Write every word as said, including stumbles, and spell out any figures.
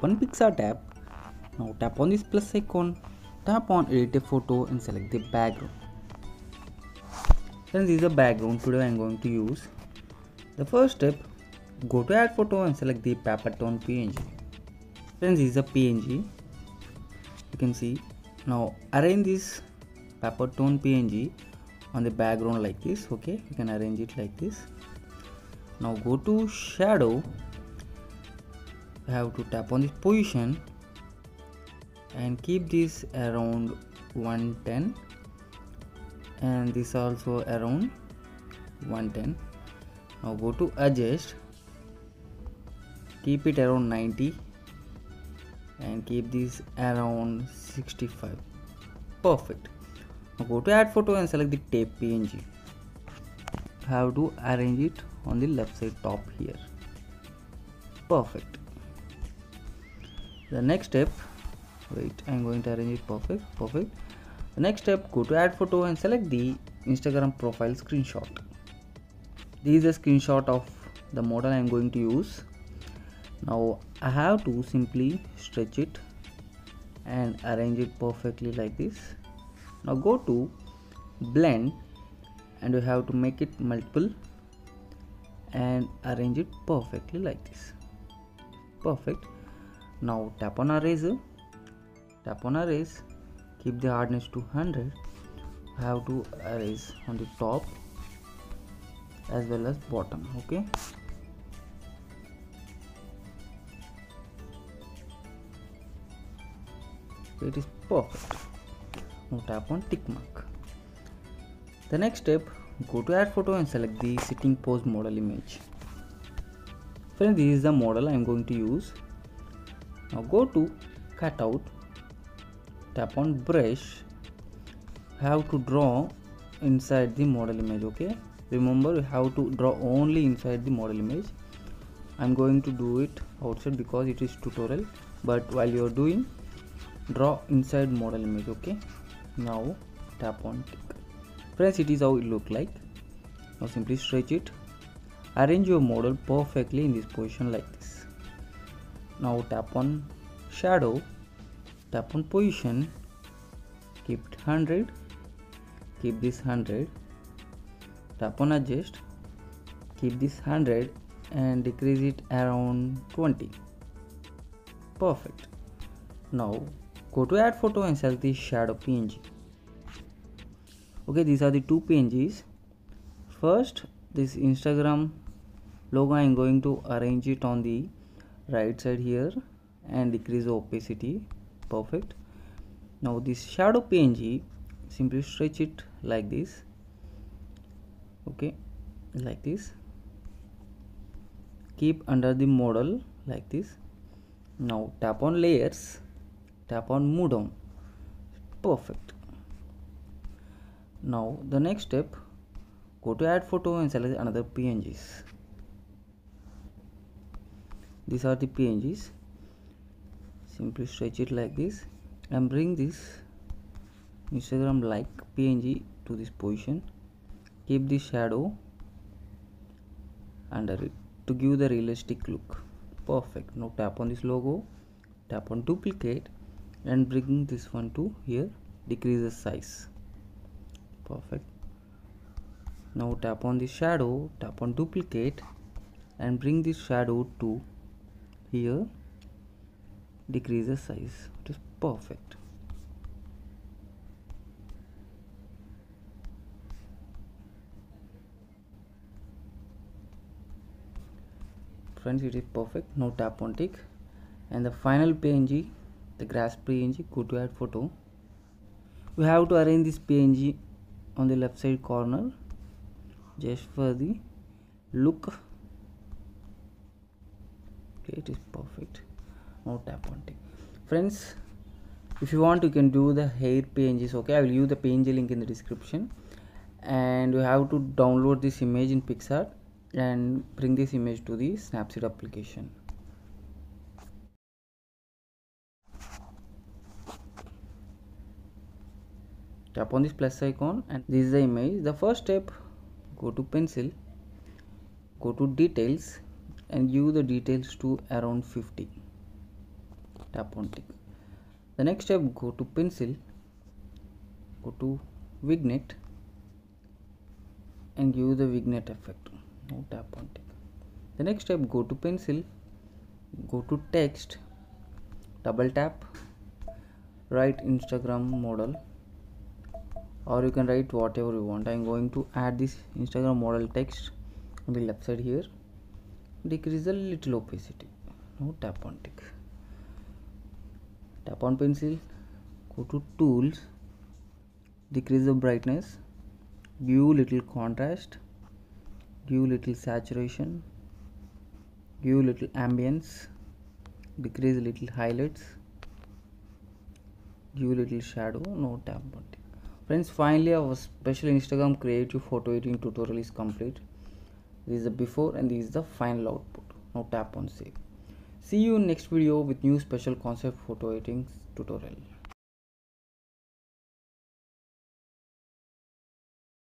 open Picsart app. Now tap on this plus icon, tap on edit a photo and select the background. Since this is a background, today I am going to use. The first step, go to add photo and select the paper tone P N G. Friends, this is a P N G. You can see. Now arrange this paper tone P N G on the background like this. Okay, you can arrange it like this. Now go to shadow. You have to tap on this position and keep this around one ten and this also around one ten. Now go to adjust, keep it around ninety and keep this around sixty-five. Perfect. Now go to add photo and select the tape P N G. Have to arrange it on the left side top here. Perfect. The next step, wait, I am going to arrange it. Perfect, perfect. The next step, go to add photo and select the Instagram profile screenshot. This is a screenshot of the model I am going to use. Now I have to simply stretch it and arrange it perfectly like this. Now go to blend and you have to make it multiple and arrange it perfectly like this. Perfect. Now tap on eraser, tap on erase, keep the hardness to one hundred. I have to erase on the top as well as bottom. Okay, it is perfect. Now tap on tick mark. The next step, go to add photo and select the sitting pose model image. Friends, this is the model I am going to use. Now go to cutout, tap on brush, have to draw inside the model image. Okay, remember you have to draw only inside the model image. I'm going to do it outside because it is tutorial, but while you're doing, draw inside model image. Okay, now tap on tick. Friends, it is how it look like. Now simply stretch it, arrange your model perfectly in this position like this. Now tap on shadow, tap on position, keep it one hundred, keep this one hundred. Tap on adjust, keep this one hundred and decrease it around twenty. Perfect. Now go to add photo and select the shadow P N G. Okay, these are the two P N Gs. First, this Instagram logo, I am going to arrange it on the right side here and decrease the opacity. Perfect. Now this shadow P N G, simply stretch it like this. Okay, like this, keep under the model like this. Now tap on layers, tap on move down. Perfect. Now the next step, go to add photo and select another P N Gs. These are the P N Gs. Simply stretch it like this and bring this Instagram like P N G to this position. Keep the shadow under it to give the realistic look. Perfect. Now tap on this logo, tap on duplicate and bring this one to here, decrease the size. Perfect. Now tap on the shadow, tap on duplicate and bring this shadow to here, decrease the size. It is perfect. Friends, it is perfect. Now tap on tick and the final P N G, the grass P N G, go to add photo. We have to arrange this P N G on the left side corner just for the look. Okay, it is perfect. Now tap on tick. Friends, if you want, you can do the hair P N Gs. Okay, I will use the P N G link in the description and you have to download this image in Picsart and bring this image to the Snapseed application. Tap on this plus icon and this is the image. The first step, go to pencil, go to details and give the details to around fifty. tap on tick. The next step, go to pencil, go to vignette and give the vignette effect. Now tap on tick. The next step, go to pencil, go to text, double tap, write Instagram model, or you can write whatever you want. I am going to add this Instagram model text on the left side here. Decrease a little opacity. Now tap on tick. Tap on pencil, go to tools, decrease the brightness, give little contrast, give little saturation, give little ambience, decrease little highlights, give little shadow. No tap on tick. Friends, finally our special Instagram creative photo editing tutorial is complete. This is the before and this is the final output. Now tap on save. See you in next video with new special concept photo editing tutorial.